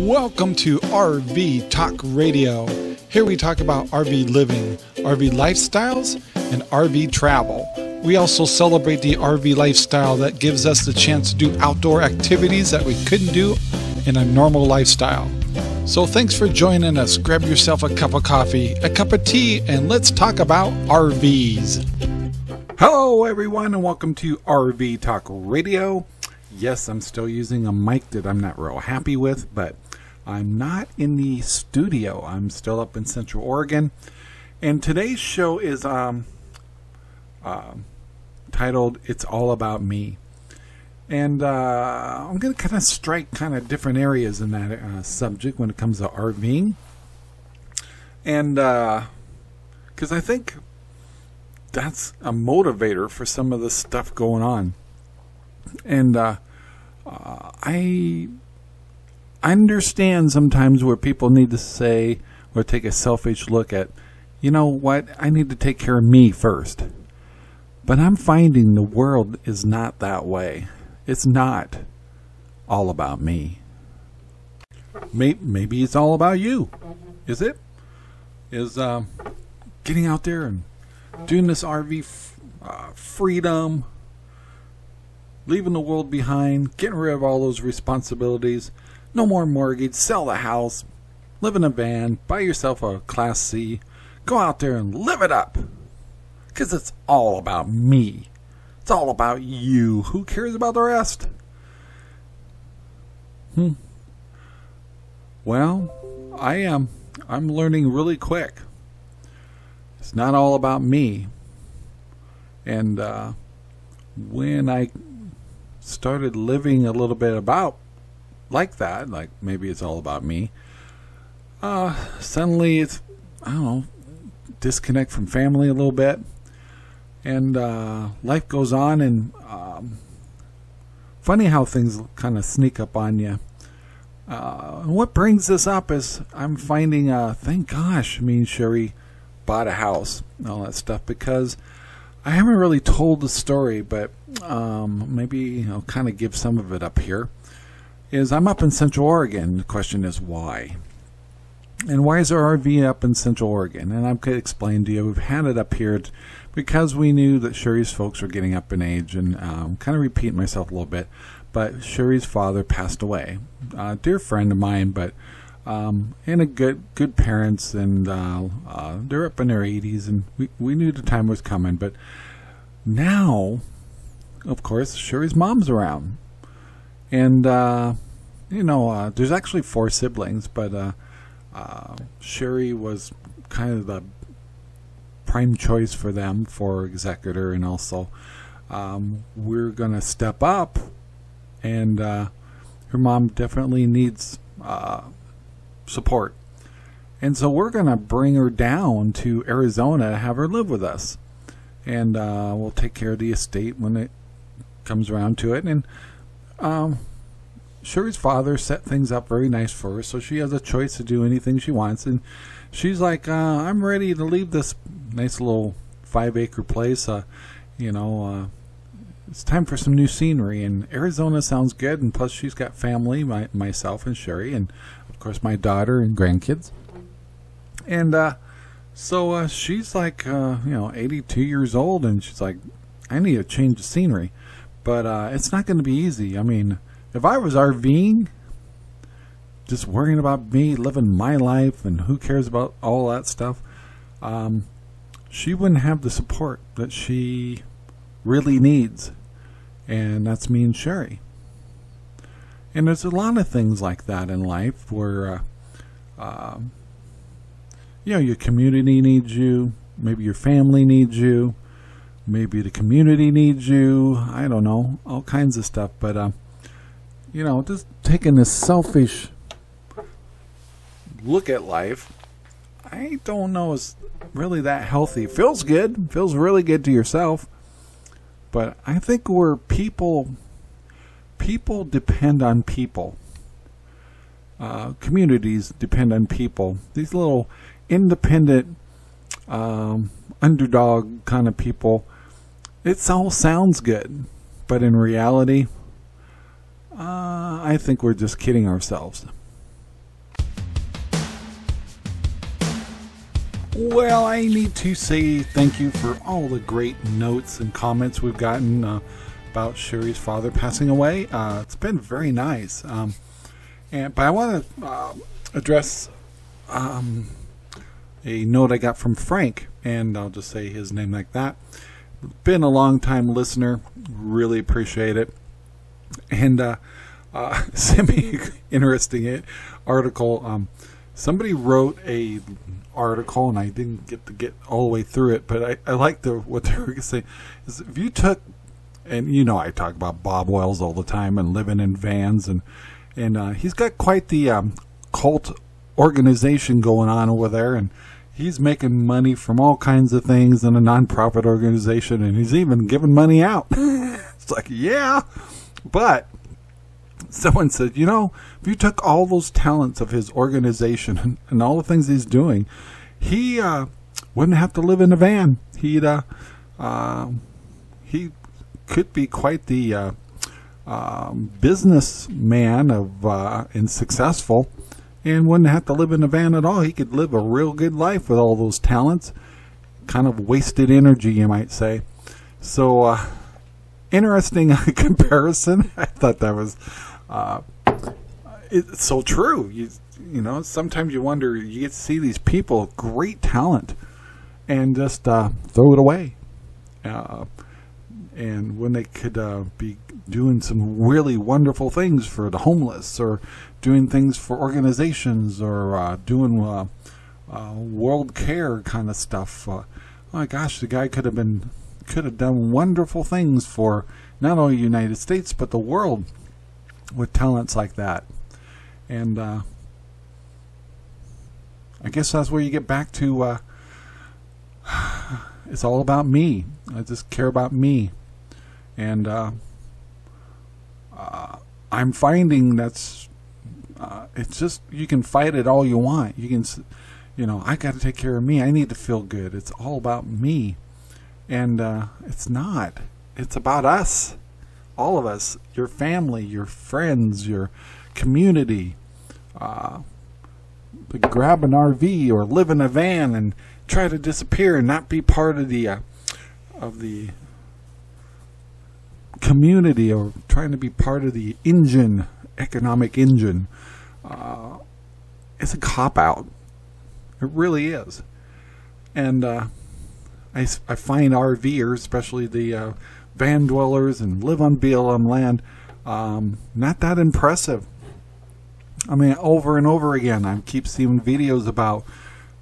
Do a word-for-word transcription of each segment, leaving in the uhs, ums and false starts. Welcome to R V Talk Radio. Here we talk about R V living, R V lifestyles, and R V travel. We also celebrate the R V lifestyle that gives us the chance to do outdoor activities that we couldn't do in a normal lifestyle. So thanks for joining us. Grab yourself a cup of coffee, a cup of tea, and let's talk about R Vs. Hello everyone and welcome to R V Talk Radio. Yes, I'm still using a mic that I'm not real happy with, but I'm not in the studio. I'm still up in Central Oregon. And today's show is um, uh, titled, It's All About Me. And uh, I'm going to kind of strike kind of different areas in that uh, subject when it comes to RVing. And because uh, I think that's a motivator for some of the stuff going on. And uh, uh, I... I understand sometimes where people need to say or take a selfish look at, you know what, I need to take care of me first. But I'm finding the world is not that way. It's not all about me. Maybe it's all about you. Is it? Is uh, getting out there and doing this R V f uh, freedom, leaving the world behind, getting rid of all those responsibilities. No more mortgage, sell the house, live in a van, buy yourself a Class C, go out there and live it up. Because it's all about me. It's all about you. Who cares about the rest? Hmm. Well, I am. I'm learning really quick. It's not all about me. And uh, when I started living a little bit about like that, like maybe it's all about me, uh, suddenly it's, I don't know, disconnect from family a little bit, and uh, life goes on, and um, funny how things kind of sneak up on you. Uh, and what brings this up is I'm finding, uh, thank gosh, me and Sherry bought a house and all that stuff, because I haven't really told the story, but um, maybe I'll kind of give some of it up here. Is I'm up in Central Oregon. The question is why? And why is our R V up in Central Oregon? And I'm going to explain to you. We've had it up here because we knew that Sherry's folks were getting up in age, and um, kind of repeating myself a little bit, but Sherry's father passed away. A dear friend of mine, but um, and a good good parents, and uh, uh, they're up in their eighties, and we, we knew the time was coming. But now, of course, Sherry's mom's around. And, uh, you know, uh, there's actually four siblings, but uh, uh, Sherry was kind of the prime choice for them for executor. And also, um, we're going to step up. And uh, her mom definitely needs uh, support. And so we're going to bring her down to Arizona to have her live with us. And uh, we'll take care of the estate when it comes around to it. And Um, Sherry's father set things up very nice for her, so she has a choice to do anything she wants. And she's like, uh, I'm ready to leave this nice little five acre place. Uh, you know, uh, it's time for some new scenery, and Arizona sounds good. And plus she's got family, my, myself and Sherry, and of course my daughter and grandkids. And, uh, so, uh, she's like, uh, you know, eighty-two years old, and she's like, I need a change of scenery. But uh, it's not going to be easy. I mean, if I was RVing, just worrying about me, living my life, and who cares about all that stuff, um, she wouldn't have the support that she really needs. And that's me and Sherry. And there's a lot of things like that in life where, uh, uh, you know, your community needs you. Maybe your family needs you. Maybe the community needs you. I don't know, all kinds of stuff. But uh, you know, just taking this selfish look at life, I don't know, is really that healthy. Feels good, feels really good to yourself. But I think we're people. People depend on people. Uh, communities depend on people. These little independent, um, underdog kind of people. It all sounds good, but in reality, uh, I think we're just kidding ourselves. Well, I need to say thank you for all the great notes and comments we've gotten uh, about Sherry's father passing away. Uh, it's been very nice. Um, and But I want to uh, address um, a note I got from Frank, and I'll just say his name like that. Been a long-time listener. Really appreciate it. And uh, uh, sent me an interesting article. Um, somebody wrote a article, and I didn't get to get all the way through it, but I, I like the, what they were saying is if you took, and you know I talk about Bob Wells all the time and living in vans, and and uh, he's got quite the um, cult organization going on over there, and he's making money from all kinds of things in a nonprofit organization, and he's even giving money out. It's like, yeah, but someone said, you know, if you took all those talents of his organization and, and all the things he's doing, he uh, wouldn't have to live in a van. He'd uh, uh, he could be quite the uh, uh, businessman of uh, and successful. And wouldn't have to live in a van at all. He could live a real good life with all those talents. Kind of wasted energy, you might say. So, uh, interesting comparison. I thought that was uh, it's so true. You, you know, sometimes you wonder, you get to see these people with great talent and just uh, throw it away. Uh, and when they could uh, be doing some really wonderful things for the homeless, or doing things for organizations, or uh, doing uh, uh, world care kind of stuff. Uh, oh my gosh, the guy could have been, could have done wonderful things for not only the United States but the world with talents like that. And uh, I guess that's where you get back to. Uh, it's all about me. I just care about me, and uh, uh, I'm finding that's. Uh, it's just, you can fight it all you want. You can, you know, I got to take care of me. I need to feel good. It's all about me. And uh, it's not. It's about us. All of us. Your family, your friends, your community. Uh, grab an R V or live in a van and try to disappear and not be part of the, uh, of the community, or trying to be part of the engine, economic engine. Uh, it's a cop-out. It really is. And uh, I, I find RVers, especially the uh, van dwellers and live on B L M land, um, not that impressive. I mean, over and over again, I keep seeing videos about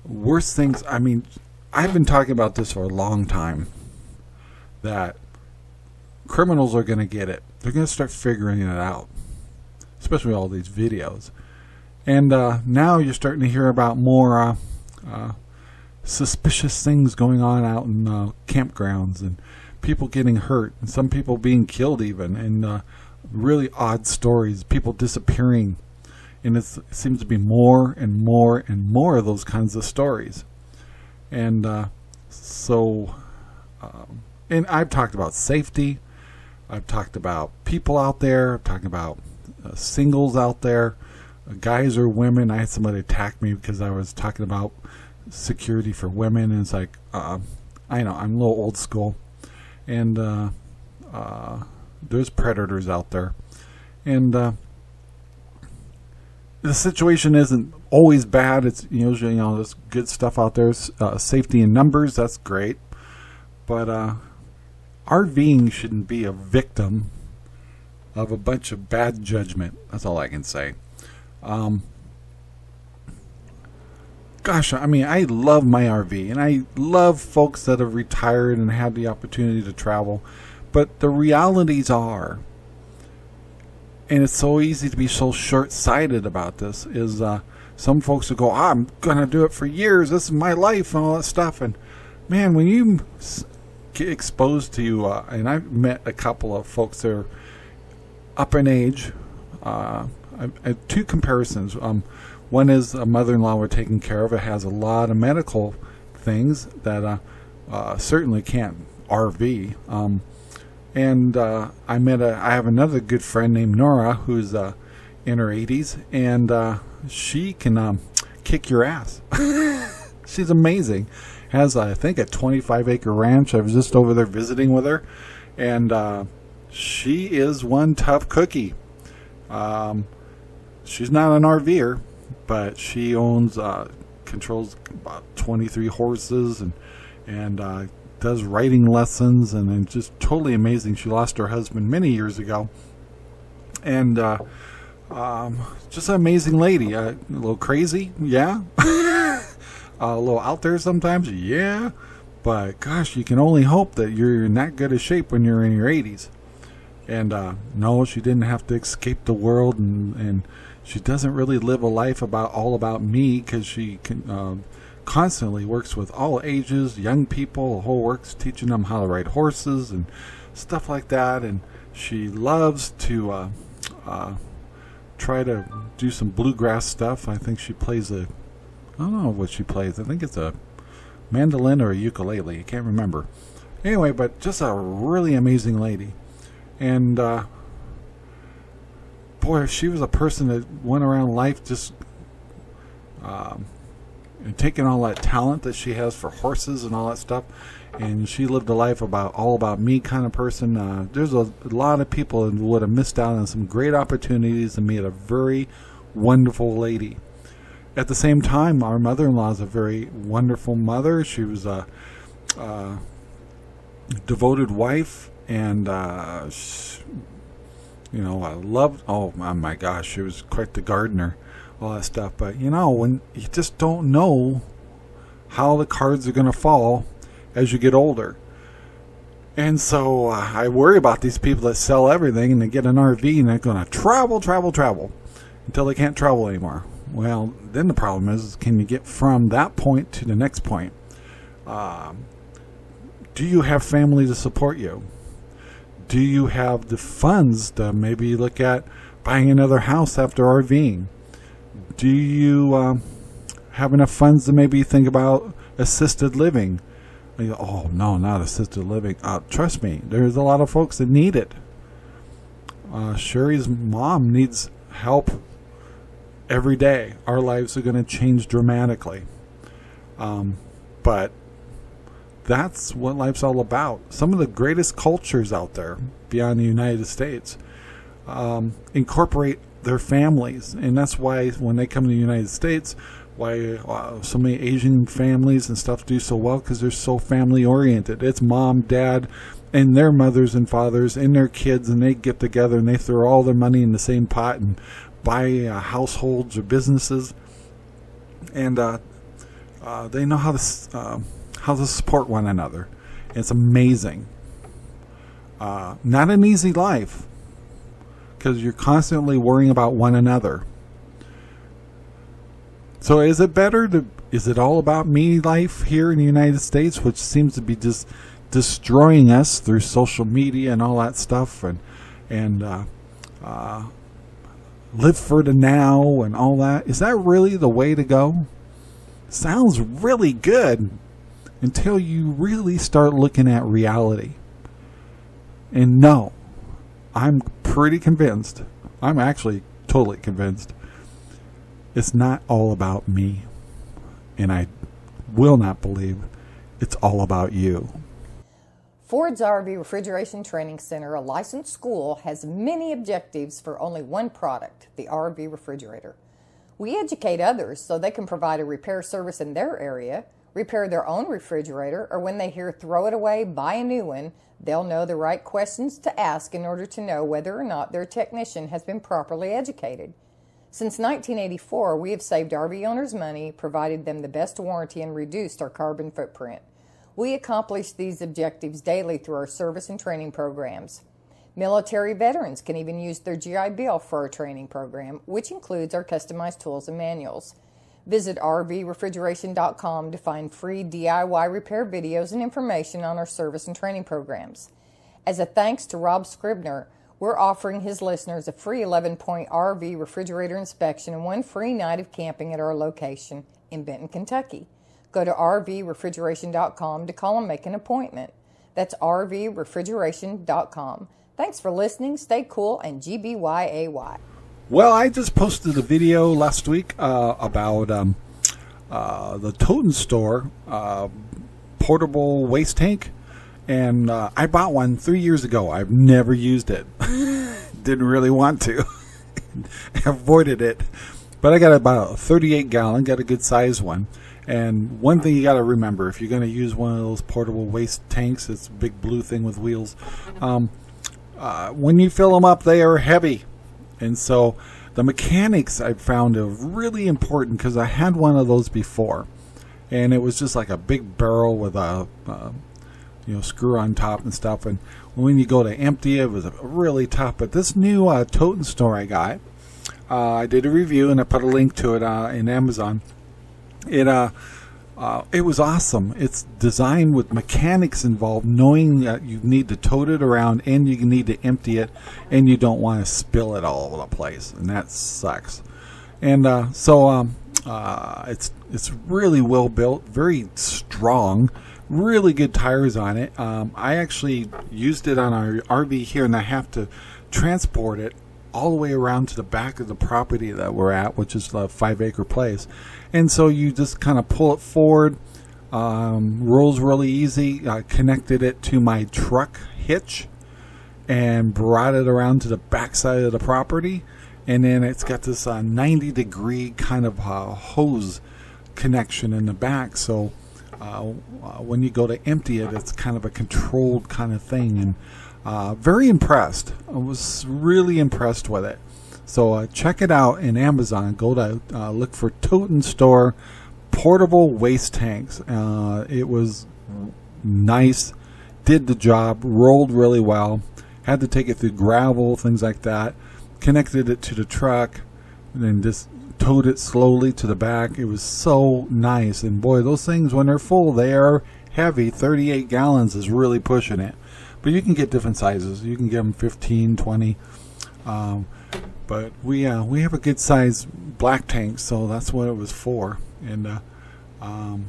worse things. I mean, I've been talking about this for a long time, that criminals are going to get it. They're going to start figuring it out, especially with all these videos. And uh, now you're starting to hear about more uh, uh, suspicious things going on out in uh, campgrounds, and people getting hurt, and some people being killed even, and uh, really odd stories, people disappearing. And it's, it seems to be more and more and more of those kinds of stories. And uh, so, um, and I've talked about safety. I've talked about people out there. I've talked about Uh, singles out there, uh, guys or women. I had somebody attack me because I was talking about security for women, and it's like, uh, I know I'm a little old school, and uh, uh, there's predators out there, and uh, the situation isn't always bad. It's usually, you know, there's good stuff out there. Uh, safety in numbers, that's great, but uh, RVing shouldn't be a victim of a bunch of bad judgment. That's all I can say. Um, gosh, I mean, I love my R V, and I love folks that have retired and had the opportunity to travel, but the realities are, and it's so easy to be so short-sighted about this, is uh, some folks will go, ah, I'm going to do it for years, this is my life, and all that stuff. And man, when you get exposed to, uh, and I've met a couple of folks that are up in age. Uh, I, I have two comparisons. Um, one is a mother-in-law we're taking care of. It has a lot of medical things that uh, uh, certainly can't R V. Um, and uh, I met a. I have another good friend named Nora, who's uh, in her eighties, and uh, she can um, kick your ass. She's amazing. Has, I think, a twenty-five acre ranch. I was just over there visiting with her. And uh, she is one tough cookie. Um, she's not an RVer, but she owns, uh, controls about twenty-three horses and, and uh, does riding lessons. And, and just totally amazing. She lost her husband many years ago. And uh, um, just an amazing lady. Uh, a little crazy, yeah. A little out there sometimes, yeah, but gosh, you can only hope that you're in that good a shape when you're in your eighties. And uh, no, she didn't have to escape the world, and, and she doesn't really live a life about all about me, because she can, um, constantly works with all ages, young people, the whole works, teaching them how to ride horses and stuff like that. And she loves to uh, uh, try to do some bluegrass stuff. I think she plays a I don't know what she plays. I think it's a mandolin or a ukulele. I can't remember. Anyway, but just a really amazing lady. And, uh, boy, if she was a person that went around life just um, and taking all that talent that she has for horses and all that stuff, and she lived a life about all about me kind of person, uh, there's a lot of people that would have missed out on some great opportunities and met a very wonderful lady. At the same time, our mother-in-law is a very wonderful mother. She was a, a devoted wife, and uh, she, you know, I loved. Oh my gosh, she was quite the gardener, all that stuff. But you know, when you just don't know how the cards are going to fall as you get older, and so uh, I worry about these people that sell everything and they get an R V and they're going to travel, travel, travel until they can't travel anymore. Well, then the problem is, can you get from that point to the next point? Um, do you have family to support you? Do you have the funds to maybe look at buying another house after RVing? Do you um, have enough funds to maybe think about assisted living? You go, oh, no, not assisted living. Uh, trust me, there's a lot of folks that need it. Uh, Sherry's mom needs help. Every day, our lives are going to change dramatically. Um, but that's what life's all about. Some of the greatest cultures out there beyond the United States um, incorporate their families. And that's why when they come to the United States, why uh, so many Asian families and stuff do so well, because they're so family-oriented. It's mom, dad, and their mothers and fathers and their kids, and they get together and they throw all their money in the same pot and by uh, households or businesses, and uh, uh, they know how to uh, how to support one another. It's amazing. Uh, not an easy life, because you're constantly worrying about one another. So, is it better to? Is it all about me life here in the United States, which seems to be just destroying us through social media and all that stuff, and and. Uh, uh, live for the now and all that? Is that really the way to go? Sounds really good until you really start looking at reality. And no, I'm pretty convinced. I'm actually totally convinced. It's not all about me. And I will not believe it's all about you. Ford's R V Refrigeration Training Center, a licensed school, has many objectives for only one product, the R V refrigerator. We educate others so they can provide a repair service in their area, repair their own refrigerator, or when they hear throw it away, buy a new one, they'll know the right questions to ask in order to know whether or not their technician has been properly educated. Since nineteen eighty-four, we have saved R V owners money, provided them the best warranty, and reduced our carbon footprint. We accomplish these objectives daily through our service and training programs. Military veterans can even use their G I Bill for our training program, which includes our customized tools and manuals. Visit R V refrigeration dot com to find free D I Y repair videos and information on our service and training programs. As a thanks to Rob Scribner, we're offering his listeners a free eleven point R V refrigerator inspection and one free night of camping at our location in Benton, Kentucky. Go to R V refrigeration dot com to call and make an appointment. That's R V refrigeration dot com. Thanks for listening. Stay cool and G B Y A Y. Well, I just posted a video last week uh, about um, uh, the Tote-N-Stor uh, portable waste tank, and uh, I bought one three years ago. I've never used it. Didn't really want to. Avoided it. But I got about a thirty-eight gallon, got a good size one. And one thing you got to remember, if you're going to use one of those portable waste tanks, it's a big blue thing with wheels. Um, uh, when you fill them up, they are heavy. And so the mechanics I found are really important, because I had one of those before. And it was just like a big barrel with a uh, you know, screw on top and stuff. And when you go to empty it, it was really tough. But this new uh, Tote-N-Stor I got, uh, I did a review and I put a link to it uh, in Amazon. It uh, uh, it was awesome. It's designed with mechanics involved, knowing that you need to tote it around and you need to empty it, and you don't want to spill it all over the place, and that sucks. And uh, so um, uh, it's it's really well built, very strong, really good tires on it. Um, I actually used it on our R V here, and I have to transport it all the way around to the back of the property that we're at, which is a five acre place. And so you just kind of pull it forward. Um, rolls really easy. I connected it to my truck hitch and brought it around to the back side of the property. And then it's got this uh, ninety degree kind of uh, hose connection in the back. So uh, when you go to empty it, it's kind of a controlled kind of thing. And Uh, very impressed. I was really impressed with it. So uh, check it out in Amazon. Go to uh, look for Tote-N-Stor portable waste tanks. Uh, it was nice. Did the job. Rolled really well. Had to take it through gravel, things like that. Connected it to the truck, and then just towed it slowly to the back. It was so nice. And boy, those things, when they're full, they are heavy. thirty-eight gallons is really pushing it. But you can get different sizes. You can get them fifteen, twenty. Um, but we uh, we have a good size black tank, so that's what it was for. And uh, um,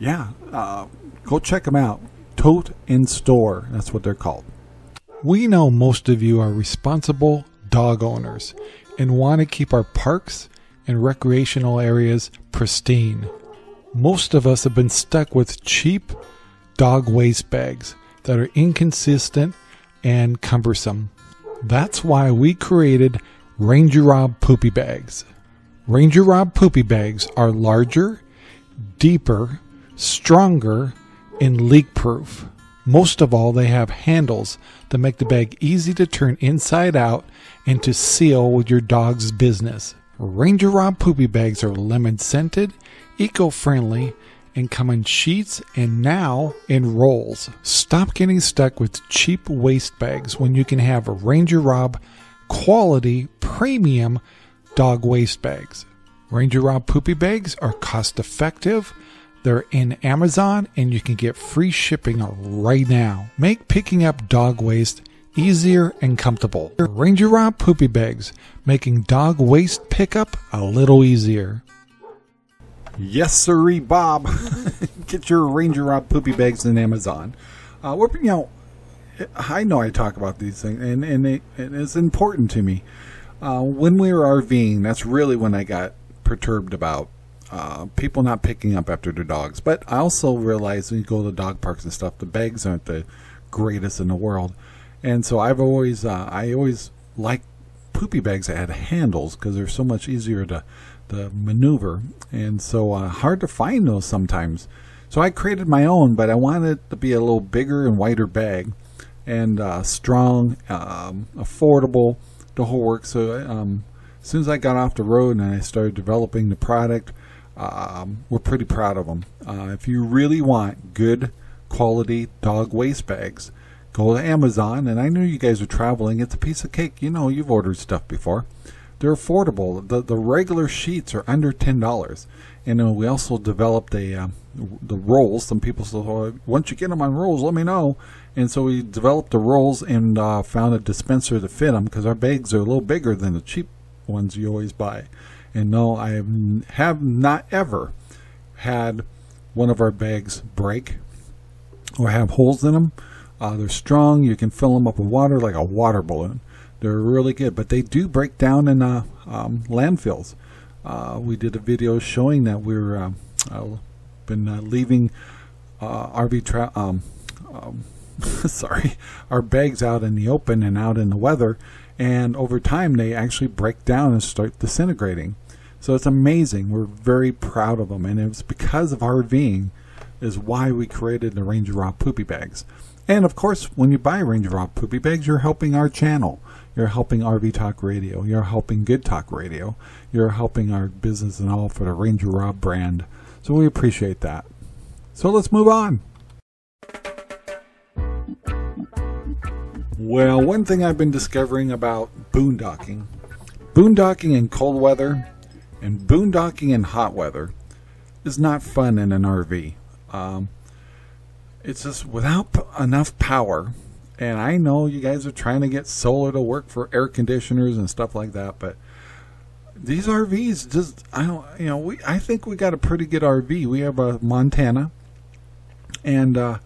yeah, uh, go check them out. Tote-N-Stor, that's what they're called. We know most of you are responsible dog owners and want to keep our parks and recreational areas pristine. Most of us have been stuck with cheap dog waste bags that are inconsistent and cumbersome. That's why we created Ranger Rob Poopy Bags. Ranger Rob Poopy Bags are larger, deeper, stronger, and leak-proof. Most of all, they have handles that make the bag easy to turn inside out and to seal with your dog's business. Ranger Rob Poopy Bags are lemon-scented, eco-friendly, and come in sheets and now in rolls. Stop getting stuck with cheap waste bags when you can have a Ranger Rob quality premium dog waste bags. Ranger Rob Poopy Bags are cost effective. They're in Amazon and you can get free shipping right now. Make picking up dog waste easier and comfortable. Ranger Rob Poopy Bags, making dog waste pickup a little easier. Yes, sirree, Bob. Get your Ranger Rob Poopy Bags in Amazon. Uh, we're, you know, I know I talk about these things, and, and it, it's important to me. Uh, when we were RVing, that's really when I got perturbed about uh, people not picking up after their dogs. But I also realized when you go to dog parks and stuff, the bags aren't the greatest in the world. And so I've always, uh, I always liked poopy bags that had handles, because they're so much easier to the maneuver, and so uh, hard to find those sometimes. So I created my own, but I wanted it to be a little bigger and wider bag, and uh, strong, um, affordable, the whole work. So um, as soon as I got off the road and I started developing the product, um, we're pretty proud of them. Uh, if you really want good quality dog waste bags, go to Amazon. And I knew you guys were traveling. It's a piece of cake. You know, you've ordered stuff before. They're affordable. The the regular sheets are under ten dollars, and uh, we also developed a uh, the rolls. Some people said, oh, once you get them on rolls, let me know. And so we developed the rolls and uh, found a dispenser to fit them, because our bags are a little bigger than the cheap ones you always buy. And no, I have not ever had one of our bags break or have holes in them. Uh, they're strong. You can fill them up with water like a water balloon. They're really good, but they do break down in uh, um, landfills. Uh, we did a video showing that we're uh, uh, been uh, leaving uh, R V tra um, um, sorry, our bags out in the open and out in the weather, and over time they actually break down and start disintegrating. So it's amazing. We're very proud of them, and it's because of RVing is why we created the Ranger Rob Poopy Bags. And of course, when you buy Ranger Rob Poopy Bags, you're helping our channel. You're helping R V Talk Radio. You're helping Good Talk Radio. You're helping our business and all for the Ranger Rob brand. So we appreciate that. So let's move on. Well, one thing I've been discovering about boondocking, boondocking in cold weather and boondocking in hot weather is not fun in an R V. Um, it's just without p- enough power. And I know you guys are trying to get solar to work for air conditioners and stuff like that, but these R Vs just, I don't, you know, we, I think we got a pretty good R V. We have a Montana, and, uh,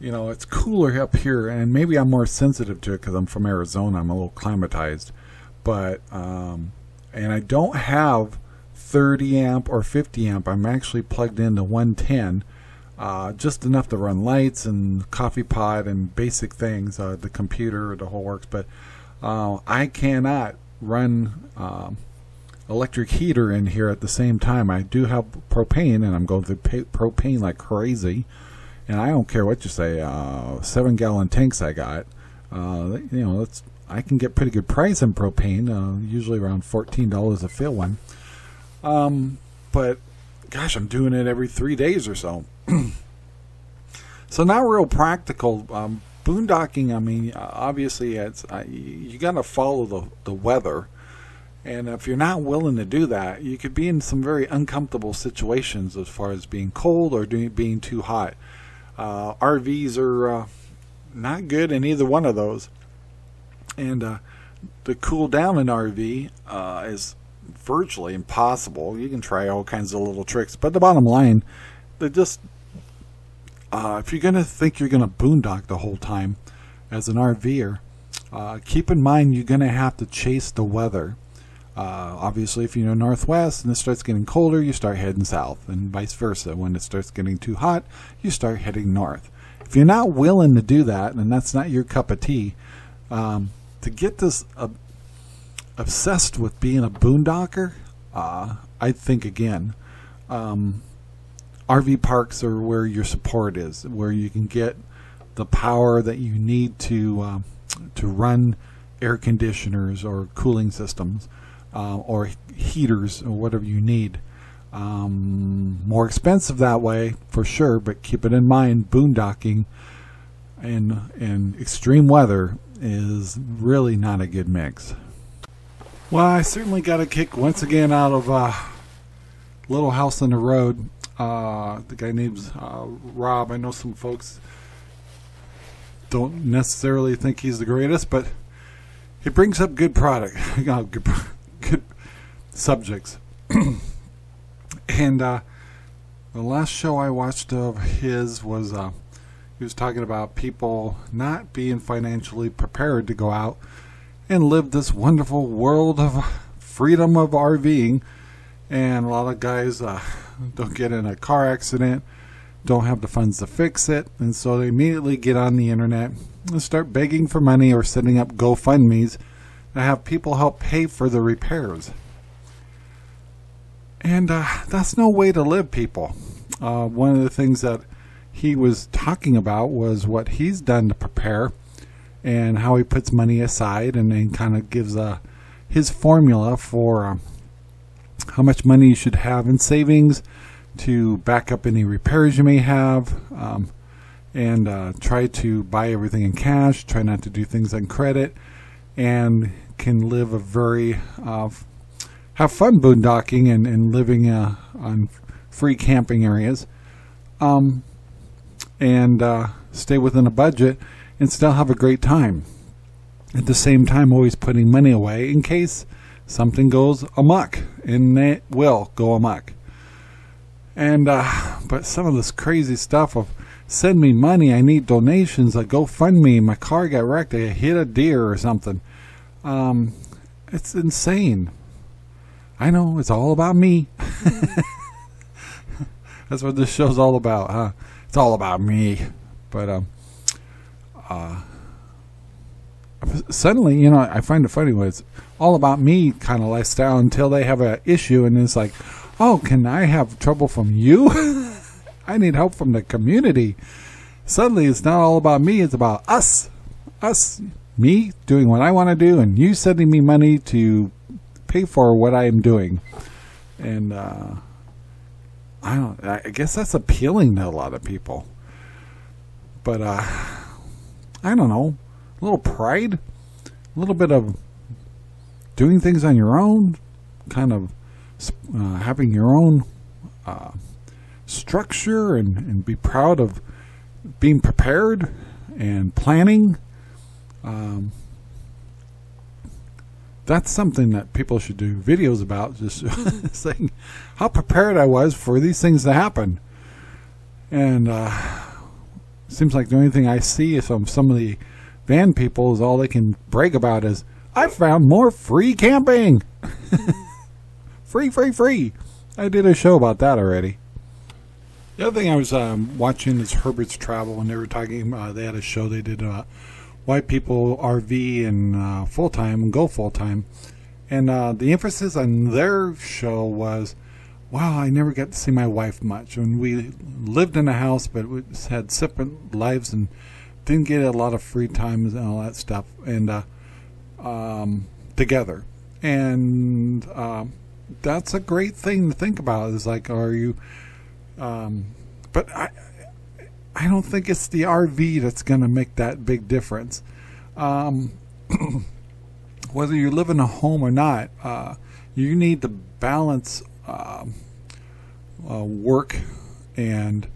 you know, it's cooler up here, and maybe I'm more sensitive to it because I'm from Arizona. I'm a little climatized, but, um, and I don't have thirty amp or fifty amp. I'm actually plugged into one ten. Uh, just enough to run lights and coffee pot and basic things, uh, the computer, the whole works. But uh, I cannot run um, electric heater in here at the same time. I do have propane, and I'm going through propane like crazy. And I don't care what you say. Uh, seven-gallon tanks I got. Uh, you know, that's, I can get pretty good price in propane, uh, usually around fourteen dollars a fill one. Um, but gosh, I'm doing it every three days or so. So not real practical. Um, boondocking, I mean, obviously it's uh, you got to follow the, the weather. And if you're not willing to do that, you could be in some very uncomfortable situations as far as being cold or doing, being too hot. Uh, R Vs are uh, not good in either one of those. And uh, to cool down an R V uh, is virtually impossible. You can try all kinds of little tricks, but the bottom line, they just uh, if you're gonna think you're gonna boondock the whole time as an RVer, uh, keep in mind you're gonna have to chase the weather. Uh, obviously, if you know northwest and it starts getting colder, you start heading south, and vice versa. When it starts getting too hot, you start heading north. If you're not willing to do that, and that's not your cup of tea, um, to get this uh, obsessed with being a boondocker, uh, I think again, um, R V parks are where your support is, where you can get the power that you need to uh, to run air conditioners or cooling systems uh, or heaters or whatever you need. Um, more expensive that way for sure, but keep it in mind, boondocking and and extreme weather is really not a good mix. Well, I certainly got a kick once again out of uh, Little House on the Road. Uh, the guy named uh, Rob. I know some folks don't necessarily think he's the greatest, but he brings up good product, oh, good, good subjects. And uh, the last show I watched of his was uh, he was talking about people not being financially prepared to go out and live this wonderful world of freedom of RVing, and a lot of guys uh, don't get in a car accident, don't have the funds to fix it, and so they immediately get on the internet and start begging for money or setting up GoFundMes to have people help pay for the repairs. And uh, that's no way to live, people. Uh, one of the things that he was talking about was what he's done to prepare and how he puts money aside, and then kind of gives a, his formula for um, how much money you should have in savings to back up any repairs you may have, um, and uh, try to buy everything in cash, try not to do things on credit, and can live a very, uh, have fun boondocking and, and living uh, on free camping areas, um, and uh, stay within a budget and still have a great time. At the same time, always putting money away in case something goes amok, and it will go amok. And uh, but some of this crazy stuff of send me money, I need donations, like GoFundMe, my car got wrecked, I hit a deer or something. Um, it's insane. I know, it's all about me. That's what this show's all about, huh? It's all about me. But um, uh, suddenly, you know, I find it funny when it's all about me kind of lifestyle until they have an issue, and it's like, oh, can I have trouble from you? I need help from the community. Suddenly, it's not all about me. It's about us, us, me doing what I want to do, and you sending me money to pay for what I am doing. And uh, I don't. I guess that's appealing to a lot of people. But uh, I don't know. A little pride, a little bit of doing things on your own, kind of uh, having your own Uh, structure, and, and be proud of being prepared and planning. Um, that's something that people should do videos about, just saying how prepared I was for these things to happen. And uh, seems like the only thing I see from some of the van people is all they can brag about is, I found more free camping. Free, free, free. I did a show about that already. The other thing I was um, watching is Herbert's Travel, and they were talking, uh, they had a show they did about why people R V and uh, full-time and go full-time. And uh, the emphasis on their show was, wow, I never got to see my wife much. And we lived in a house, but we had separate lives and didn't get a lot of free time and all that stuff and uh, um, together. And uh, that's a great thing to think about, is like, are you... Um, but I, I don't think it's the R V that's going to make that big difference. Um, whether you live in a home or not, uh, you need to balance uh, uh, work and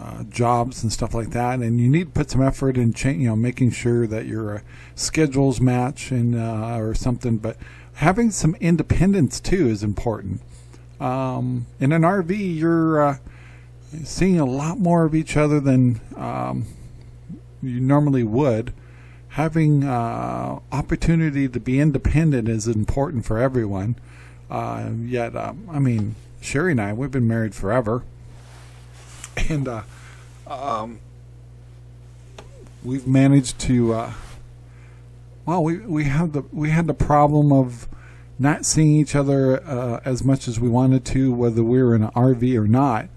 uh, jobs and stuff like that, and you need to put some effort in, cha you know, making sure that your schedules match and uh, or something. But having some independence too is important. Um, in an R V, you're uh, seeing a lot more of each other than um, you normally would. Having uh, opportunity to be independent is important for everyone. Uh, yet, uh, I mean, Sherry and I, we've been married forever. And uh, um, we've managed to, uh, well, we, we, have the, we had the problem of not seeing each other uh, as much as we wanted to, whether we were in an R V or not.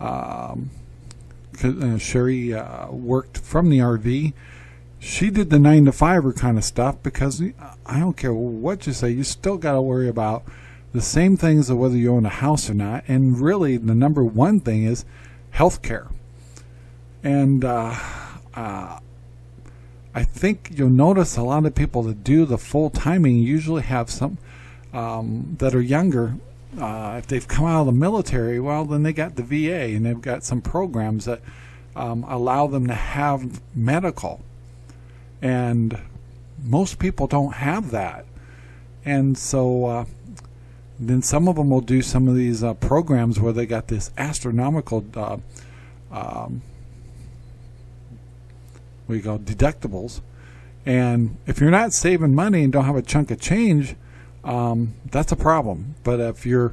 Um, uh, Sherry uh, worked from the R V. She did the nine to fiver kind of stuff, because I don't care what you say, you still got to worry about the same things of whether you own a house or not. And really, the number one thing is health care. And uh, uh, I think you'll notice a lot of people that do the full timing usually have some Um, that are younger. Uh, if they've come out of the military, well, then they got the V A, and they've got some programs that um, allow them to have medical, and most people don't have that. And so uh, then some of them will do some of these uh, programs where they got this astronomical uh, um, what do you call, deductibles, and if you're not saving money and don't have a chunk of change, Um, that's a problem. But if you're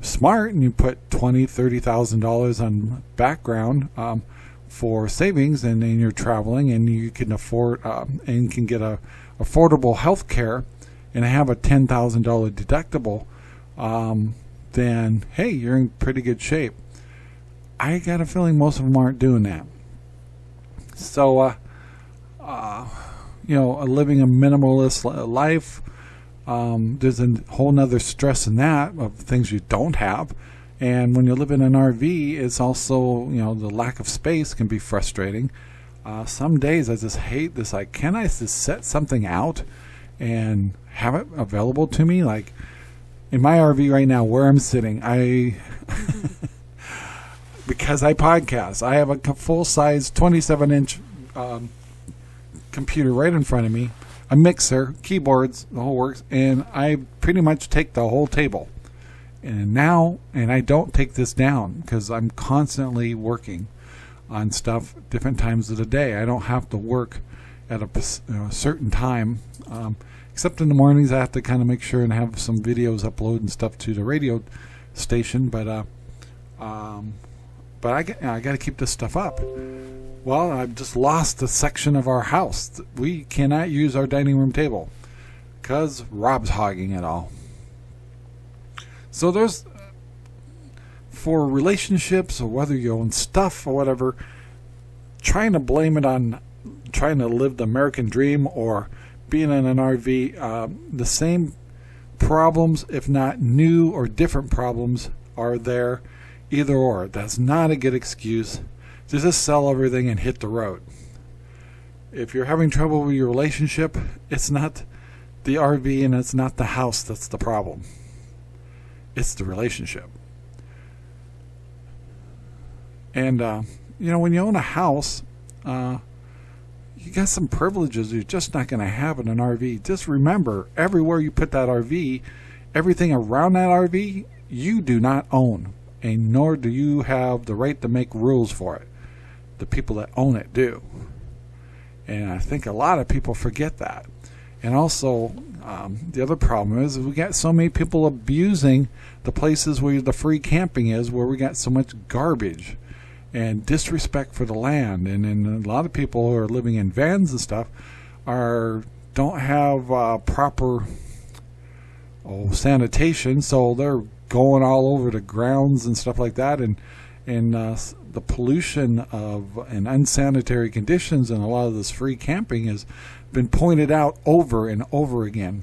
smart and you put twenty, thirty thousand dollars on background um, for savings, and then you're traveling, and you can afford um, and can get a affordable health care, and have a ten thousand dollar deductible, um, then hey, you're in pretty good shape. I got a feeling most of them aren't doing that. So, uh, uh, you know, living a minimalist life. Um, there's a whole nother stress in that of things you don't have. And when you live in an R V, it's also, you know, the lack of space can be frustrating. Uh, some days I just hate this. Like, can I just set something out and have it available to me? Like in my R V right now, where I'm sitting, I, because I podcast, I have a full size twenty-seven inch um, computer right in front of me. A mixer, keyboards, the whole works, and I pretty much take the whole table. And now, and I don't take this down because I'm constantly working on stuff different times of the day. I don't have to work at a, you know, certain time. Um, except in the mornings I have to kind of make sure and have some videos upload and stuff to the radio station. But uh, um, but I get, you know, I got to keep this stuff up. Well, I've just lost a section of our house. We cannot use our dining room table because Rob's hogging it all. So there's, for relationships or whether you own stuff or whatever, trying to blame it on trying to live the American dream or being in an R V, um, the same problems, if not new or different problems, are there. Either or, that's not a good excuse to just sell everything and hit the road. If you're having trouble with your relationship, it's not the R V and it's not the house that's the problem. It's the relationship. And, uh, you know, when you own a house, uh, you got some privileges you're just not going to have in an R V. Just remember, everywhere you put that R V, everything around that R V, you do not own. And nor do you have the right to make rules for it. The people that own it do. And I think a lot of people forget that. And also, um, the other problem is we got so many people abusing the places where the free camping is, where we got so much garbage and disrespect for the land. And, and a lot of people who are living in vans and stuff are don't have uh, proper oh, sanitation, so they're going all over the grounds and stuff like that, and and uh, the pollution of and unsanitary conditions and a lot of this free camping has been pointed out over and over again.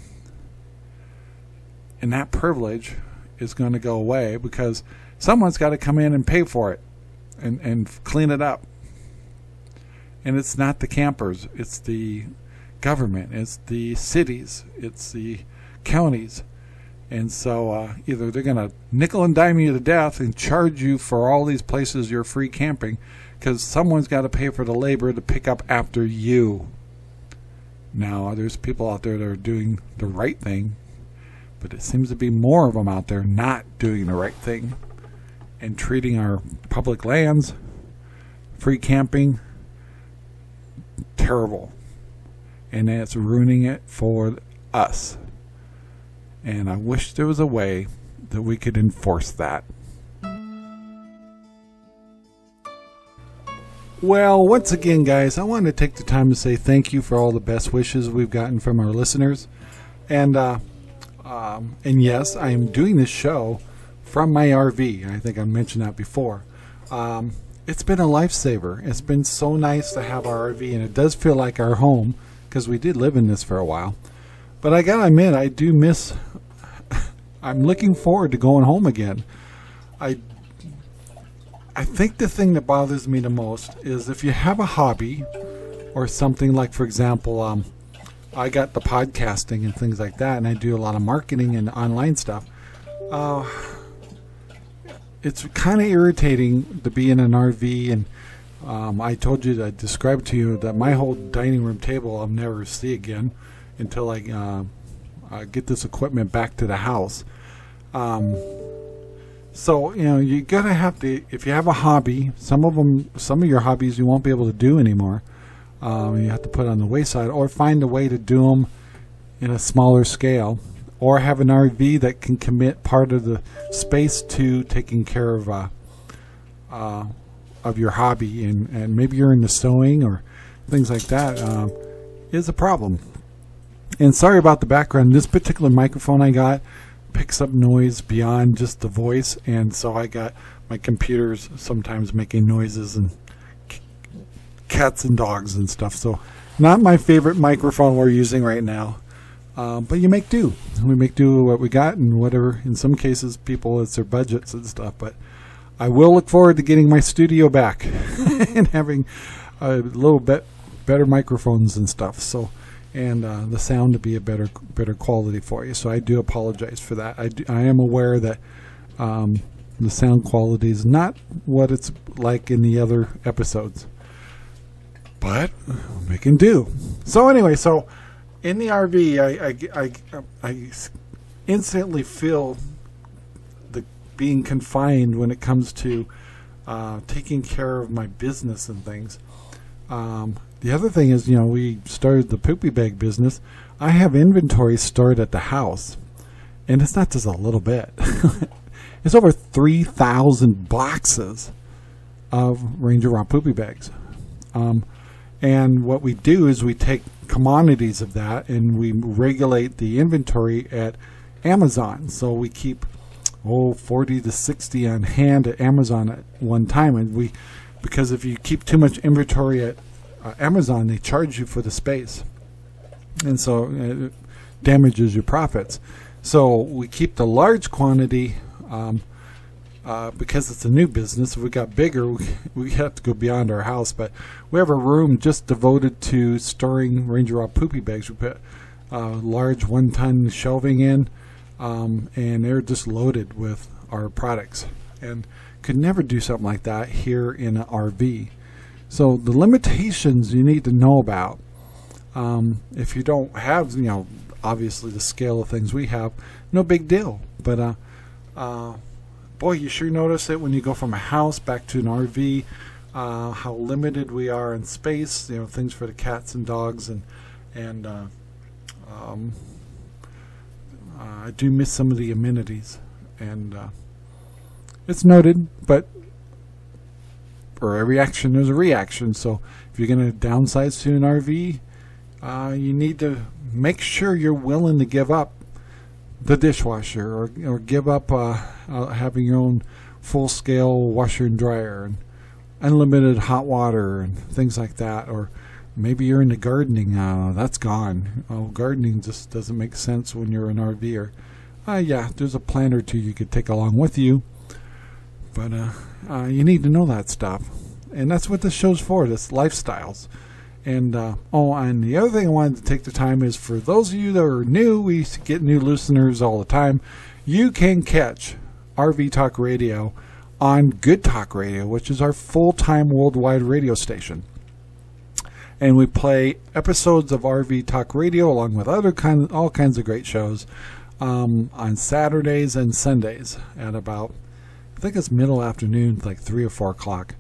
And that privilege is going to go away because someone's got to come in and pay for it and and clean it up. And it's not the campers, it's the government, it's the cities, it's the counties. And so uh, either they're going to nickel and dime you to death and charge you for all these places you're free camping, because someone's got to pay for the labor to pick up after you. Now, there's people out there that are doing the right thing, but it seems to be more of them out there not doing the right thing and treating our public lands, free camping, terrible. And that's ruining it for us. And I wish there was a way that we could enforce that. Well, once again, guys, I wanted to take the time to say thank you for all the best wishes we've gotten from our listeners. And uh, um, and yes, I am doing this show from my R V. I think I mentioned that before. Um, it's been a lifesaver. It's been so nice to have our R V, and it does feel like our home because we did live in this for a while. But I gotta admit, I do miss, I'm looking forward to going home again. I I think the thing that bothers me the most is if you have a hobby or something like, for example, um, I got the podcasting and things like that, and I do a lot of marketing and online stuff. Uh, it's kind of irritating to be in an R V, and um, I told you, I described to you that my whole dining room table I'll never see again until I uh, uh, get this equipment back to the house. Um, so, you know, you gotta have to, if you have a hobby, some of them, some of your hobbies you won't be able to do anymore. Um, you have to put on the wayside or find a way to do them in a smaller scale, or have an R V that can commit part of the space to taking care of uh, uh, of your hobby. And, and maybe you're into sewing or things like that. Uh, is a problem. And sorry about the background. This particular microphone I got picks up noise beyond just the voice, and so I got my computers sometimes making noises and cats and dogs and stuff. So not my favorite microphone we're using right now, uh, but you make do. We make do with what we got and whatever. In some cases, people, it's their budgets and stuff. But I will look forward to getting my studio back and having a little bit better microphones and stuff. So. And uh, the sound to be a better better quality for you. So I do apologize for that. I, do, I am aware that um, the sound quality is not what it's like in the other episodes. But we can do. So anyway, so in the R V, I, I, I, I instantly feel the being confined when it comes to uh, taking care of my business and things. Um, The other thing is, you know, we started the poopy bag business. I have inventory stored at the house, and it's not just a little bit. It's over three thousand boxes of Ranger Rob Poopy Bags. Um, and what we do is we take commodities of that and we regulate the inventory at Amazon. So we keep, oh, forty to sixty on hand at Amazon at one time. And we, because if you keep too much inventory at uh, Amazon, they charge you for the space. And so it damages your profits. So we keep the large quantity um, uh, because it's a new business. If we got bigger, we, we have to go beyond our house. But we have a room just devoted to storing Ranger Rob Poopy Bags. We put uh, large one-ton shelving in, um, and they're just loaded with our products. And could never do something like that here in an R V. So the limitations you need to know about. Um, if you don't have, you know, obviously the scale of things we have, no big deal. But, uh, uh, boy, you sure notice it when you go from a house back to an R V, uh, how limited we are in space, you know, things for the cats and dogs. And, and uh, um, uh, I do miss some of the amenities. And uh, it's noted, but for every action, there's a reaction. So if you're going to downsize to an R V, Uh, you need to make sure you're willing to give up the dishwasher or, or give up uh, uh, having your own full-scale washer and dryer and unlimited hot water and things like that. Or maybe you're into gardening. Uh, that's gone. Oh, gardening just doesn't make sense when you're an RVer. Uh, yeah, there's a plant or two you could take along with you. But uh, uh, you need to know that stuff. And that's what this show's for, this lifestyles. And, uh, oh, and the other thing I wanted to take the time is for those of you that are new, we get new listeners all the time. You can catch R V Talk Radio on Good Talk Radio, which is our full-time worldwide radio station. And we play episodes of R V Talk Radio along with other kind, all kinds of great shows um, on Saturdays and Sundays at about, I think it's middle afternoon, like three or four o'clock.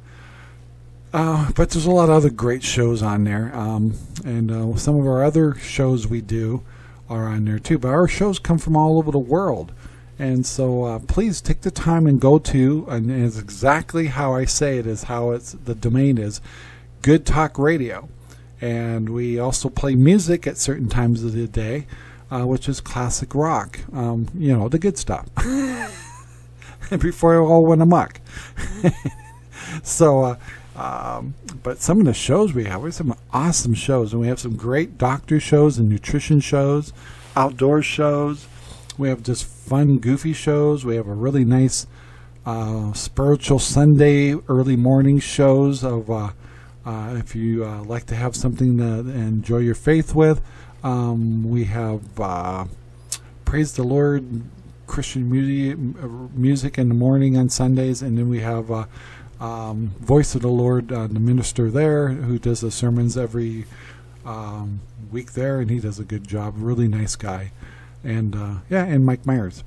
Uh, but there's a lot of other great shows on there, um, and uh, some of our other shows we do are on there too. But our shows come from all over the world, and so uh, please take the time and go to, and it's exactly how I say it is, how it's the domain is, Good Talk Radio. And we also play music at certain times of the day, uh, which is classic rock, um, you know, the good stuff, before it all went amok. So... Uh, Um, but some of the shows we have, we have some awesome shows, and we have some great doctor shows and nutrition shows, outdoor shows. We have just fun, goofy shows. We have a really nice uh, spiritual Sunday early morning shows of uh, uh, if you uh, like to have something to enjoy your faith with. Um, we have uh, Praise the Lord Christian music, music in the morning on Sundays, and then we have. Uh, Um, Voice of the Lord, uh, the minister there who does the sermons every um, week there, and he does a good job, really nice guy. And uh, yeah, and Mike Myers.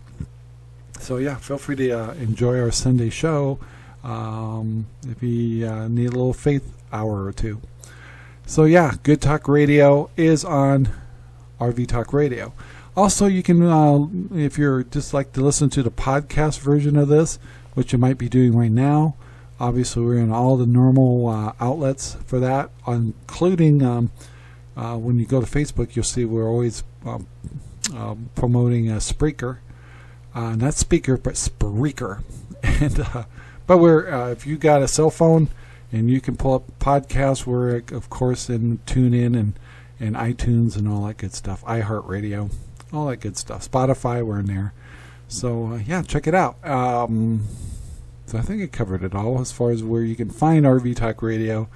So yeah, feel free to uh, enjoy our Sunday show um, if you uh, need a little faith hour or two. So yeah, Good Talk Radio is on R V Talk Radio. Also, you can, uh, if you're just like to listen to the podcast version of this, which you might be doing right now. Obviously, we're in all the normal uh, outlets for that, including um, uh, when you go to Facebook, you'll see we're always um, uh, promoting a Spreaker. Uh, not Speaker, but Spreaker. And, uh, but we're uh, if you got a cell phone and you can pull up podcasts, we're, of course, in TuneIn and, and iTunes and all that good stuff, iHeartRadio, all that good stuff. Spotify, we're in there. So, uh, yeah, check it out. Um... So I think it covered it all as far as where you can find R V Talk Radio.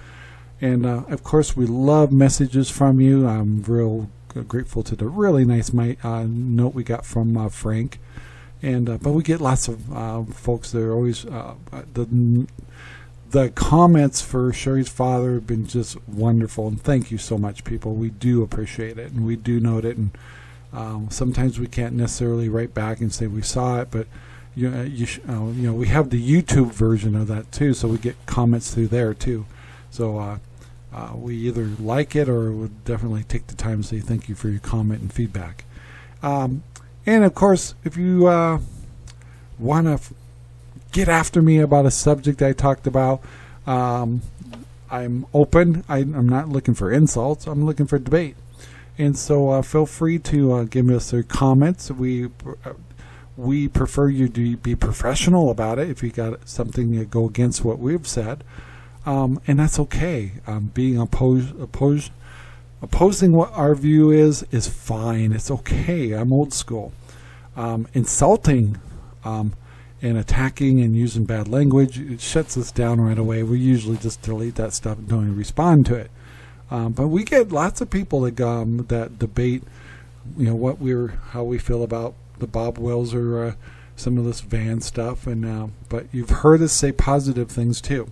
And, uh, of course, we love messages from you. I'm real grateful to the really nice my, uh, note we got from uh, Frank. And uh, but we get lots of uh, folks that are always... Uh, the, the comments for Sherry's father have been just wonderful. And thank you so much, people. We do appreciate it, and we do note it. And um, sometimes we can't necessarily write back and say we saw it, but... You, uh, you, sh uh, you know, we have the YouTube version of that too, so we get comments through there too. So uh, Uh, we either like it or would definitely take the time to say thank you for your comment and feedback. Um, and of course, if you uh, want to f- get after me about a subject I talked about, um, I'm open. I, I'm not looking for insults. I'm looking for debate. And so uh, feel free to uh, give us your comments. We uh, we prefer you to be professional about it if you got something to go against what we've said. Um, and that's okay. Um, being opposed, opposed, opposing what our view is is fine. It's okay. I'm old school. Um, insulting um, and attacking and using bad language, it shuts us down right away. We usually just delete that stuff and don't even respond to it. Um, but we get lots of people that um, that debate, you know, what we're how we feel about the Bob Wells or uh, some of this van stuff. And uh, but you've heard us say positive things too.